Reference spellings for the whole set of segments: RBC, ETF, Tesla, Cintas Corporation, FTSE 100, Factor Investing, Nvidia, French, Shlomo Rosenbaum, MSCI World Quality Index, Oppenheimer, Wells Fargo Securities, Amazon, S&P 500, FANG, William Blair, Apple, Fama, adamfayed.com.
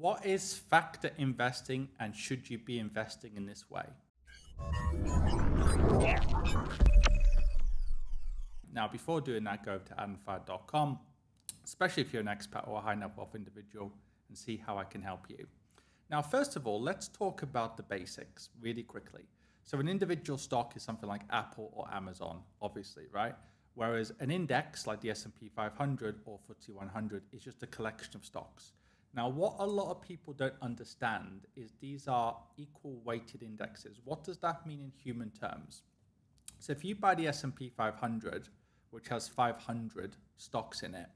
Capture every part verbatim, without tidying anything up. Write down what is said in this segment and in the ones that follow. What is factor investing and should you be investing in this way? Now, before doing that, go over to adam fayed dot com, especially if you're an expat or a high net worth individual, and see how I can help you. Now, first of all, let's talk about the basics really quickly. So an individual stock is something like Apple or Amazon, obviously, right? Whereas an index like the S and P five hundred or F T S E one hundred is just a collection of stocks. Now, what a lot of people don't understand is these are equal weighted indexes. What does that mean in human terms? So if you buy the S and P five hundred, which has five hundred stocks in it,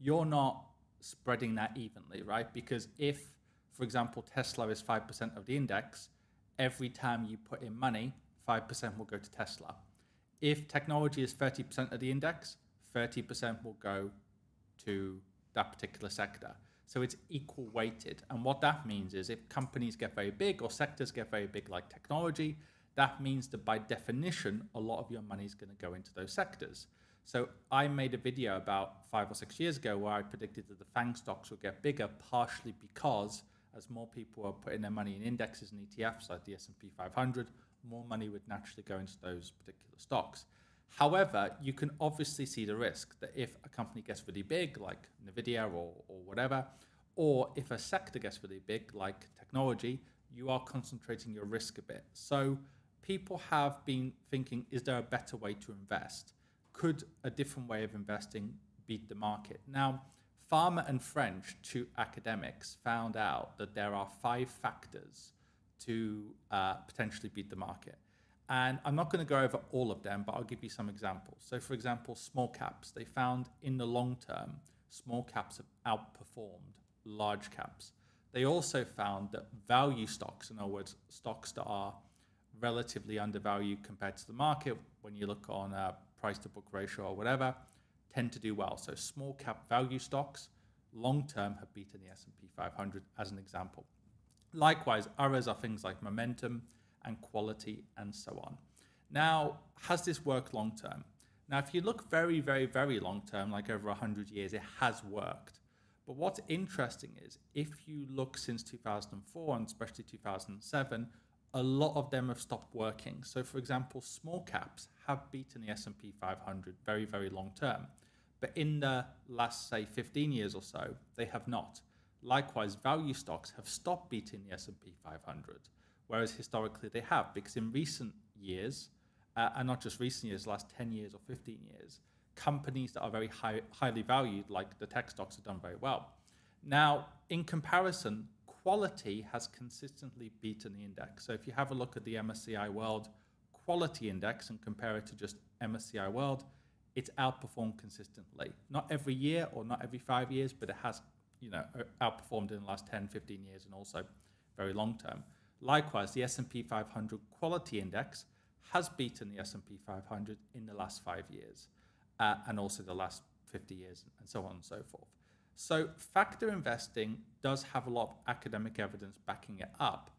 you're not spreading that evenly, right? Because if, for example, Tesla is five percent of the index, every time you put in money, five percent will go to Tesla. If technology is thirty percent of the index, thirty percent will go to that particular sector. So it's equal weighted. And what that means is if companies get very big or sectors get very big like technology, that means that by definition, a lot of your money is going to go into those sectors. So I made a video about five or six years ago where I predicted that the FANG stocks will get bigger, partially because as more people are putting their money in indexes and E T Fs like the S and P five hundred, more money would naturally go into those particular stocks. However, you can obviously see the risk that if a company gets really big, like Nvidia or, or whatever, or if a sector gets really big, like technology, you are concentrating your risk a bit. So people have been thinking, is there a better way to invest? Could a different way of investing beat the market? Now, Fama and French, two academics, found out that there are five factors to uh, potentially beat the market. And I'm not going to go over all of them, but I'll give you some examples. So, for example, small caps. They found in the long term, small caps have outperformed large caps. They also found that value stocks, in other words, stocks that are relatively undervalued compared to the market, when you look on a price to book ratio or whatever, tend to do well. So small cap value stocks, long term, have beaten the S and P five hundred as an example. Likewise, others are things like momentum and quality and so on. Now, has this worked long term? Now, if you look very, very, very long term, like over one hundred years, it has worked. But what's interesting is if you look since two thousand four and especially two thousand seven, a lot of them have stopped working. So for example, small caps have beaten the S and P five hundred very, very long term. But in the last, say, fifteen years or so, they have not. Likewise, value stocks have stopped beating the S and P five hundred. Whereas historically they have, because in recent years, uh, and not just recent years, last ten years or fifteen years, companies that are very high, highly valued, like the tech stocks, have done very well. Now, in comparison, quality has consistently beaten the index. So if you have a look at the M S C I World Quality Index and compare it to just M S C I World, it's outperformed consistently. Not every year or not every five years, but it has, you know, outperformed in the last ten, fifteen years and also very long term. Likewise, the S and P five hundred Quality Index has beaten the S and P five hundred in the last five years uh, and also the last fifty years and so on and so forth. So factor investing does have a lot of academic evidence backing it up,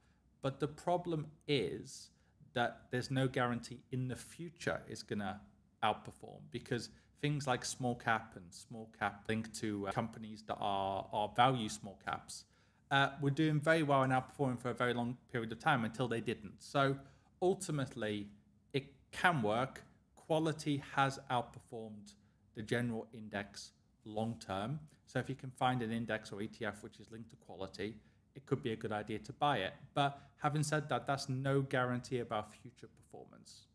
but the problem is that there's no guarantee in the future it's going to outperform, because things like small cap and small cap linked to uh, companies that are, are value small caps Uh, were doing very well and outperforming for a very long period of time until they didn't. So ultimately, it can work. Quality has outperformed the general index long term. So if you can find an index or E T F which is linked to quality, it could be a good idea to buy it. But having said that, that's no guarantee about future performance.